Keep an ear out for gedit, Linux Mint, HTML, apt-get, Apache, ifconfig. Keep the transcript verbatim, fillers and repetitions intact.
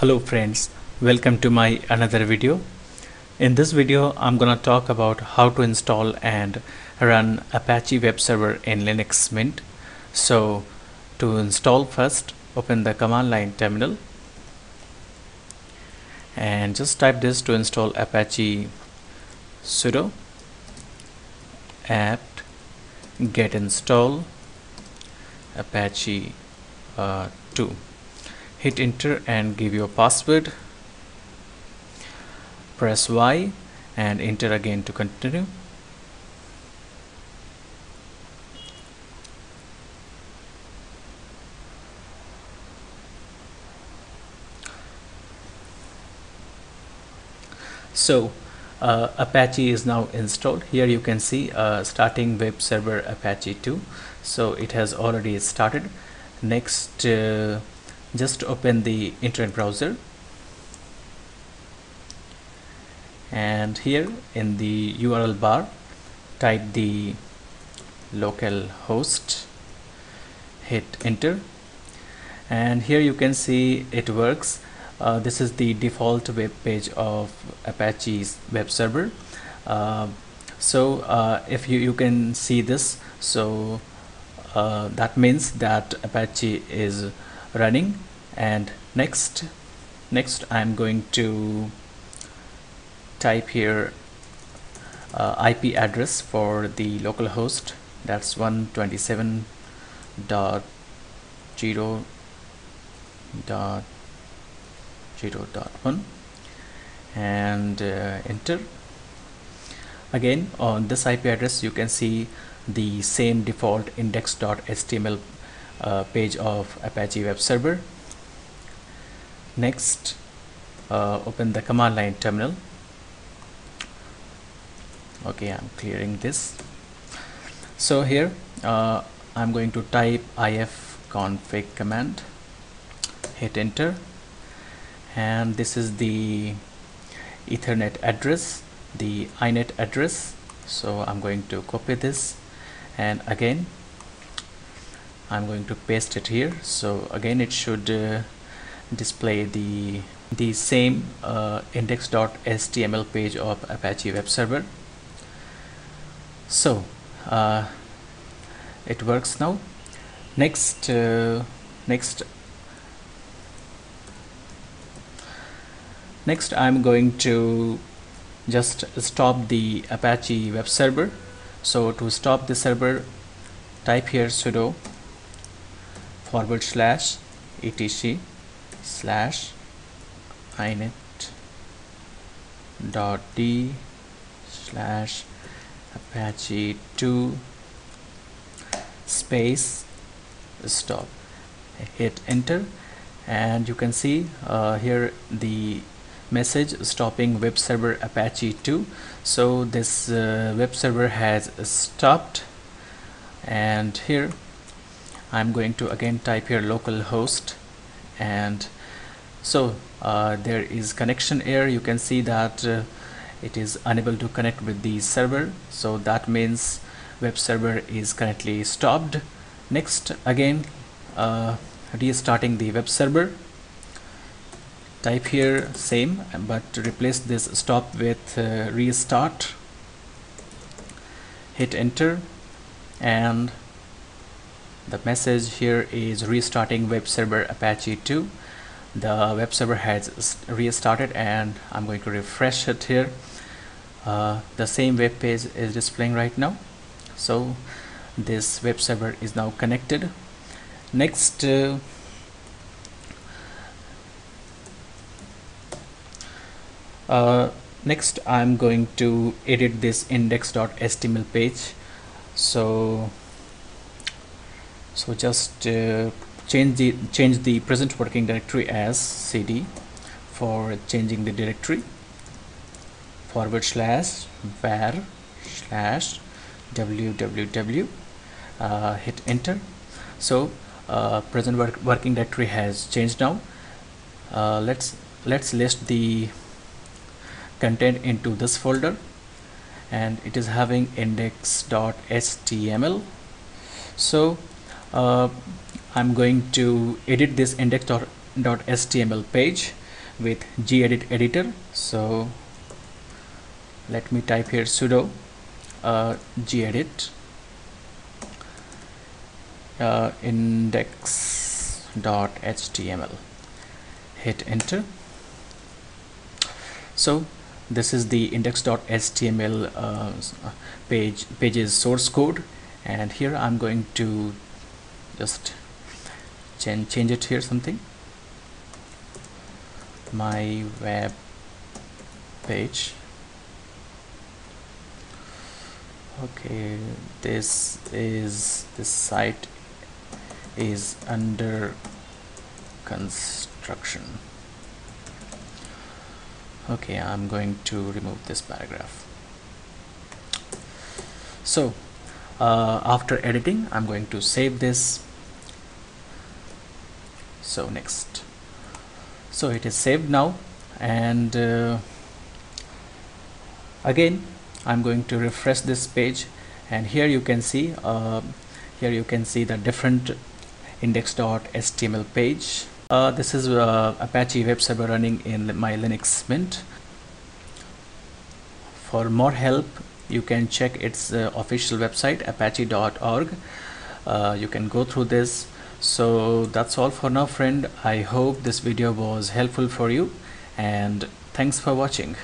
Hello friends, welcome to my another video. In this video I'm gonna talk about how to install and run Apache web server in Linux Mint. So to install, first open the command line terminal and just type this to install Apache sudo apt get install Apache uh, two. Hit enter and give your password, press Y and enter again to continue. So uh, Apache is now installed. Here you can see uh, starting web server Apache two, so it has already started. Next, uh, just open the internet browser, and here in the U R L bar type the localhost, hit enter, and here you can see it works. Uh, this is the default web page of Apache's web server. Uh, so uh, if you, you can see this, so uh, that means that Apache is running. And next next I'm going to type here uh, I P address for the localhost, that's one twenty-seven dot zero dot zero dot one, and uh, enter. Again on this I P address you can see the same default index dot H T M L Uh, page of Apache web server. Next, uh, open the command line terminal. Okay, I'm clearing this. So here uh, I'm going to type ifconfig command, hit enter, and this is the Ethernet address, the I net address, so I'm going to copy this and again I'm going to paste it here. So again it should uh, display the the same uh, index dot H T M L page of Apache web server. So uh, it works now. Next uh, next next I'm going to just stop the Apache web server. So to stop the server, type here sudo forward slash etc slash inet dot d slash apache two space stop, hit enter, and you can see uh, here the message stopping web server Apache two. So this uh, web server has stopped, and here I'm going to again type here localhost, and so uh, there is connection error. You can see that uh, it is unable to connect with the server, so that means web server is currently stopped. Next, again uh, restarting the web server, type here same but replace this stop with uh, restart, hit enter, and the message here is restarting web server Apache two. The web server has restarted, and I'm going to refresh it here. Uh, the same web page is displaying right now. So this web server is now connected. Next, uh, uh, next I'm going to edit this index dot H T M L page. So So just uh, change the change the present working directory as cd for changing the directory, forward slash var slash www, uh, hit enter. So uh, present work working directory has changed now. Uh, let's let's list the content into this folder, and it is having index dot H T M L. So Uh, I'm going to edit this index dot H T M L page. with gedit editor. So let me type here sudo uh, gedit uh, index dot H T M L, hit enter. So this is the index dot H T M L uh, page page's source code, and here I'm going to just change change it here something, my web page. Okay, this is this site is under construction. Okay, I'm going to remove this paragraph. So uh, after editing, I'm going to save this. So next, so it is saved now, and uh, again I'm going to refresh this page, and here you can see uh, here you can see the different index dot H T M L page. Uh, this is uh, Apache web server running in my Linux Mint. For more help, you can check its uh, official website, apache dot org. Uh, you can go through this. So that's all for now, friend. I hope this video was helpful for you, and thanks for watching.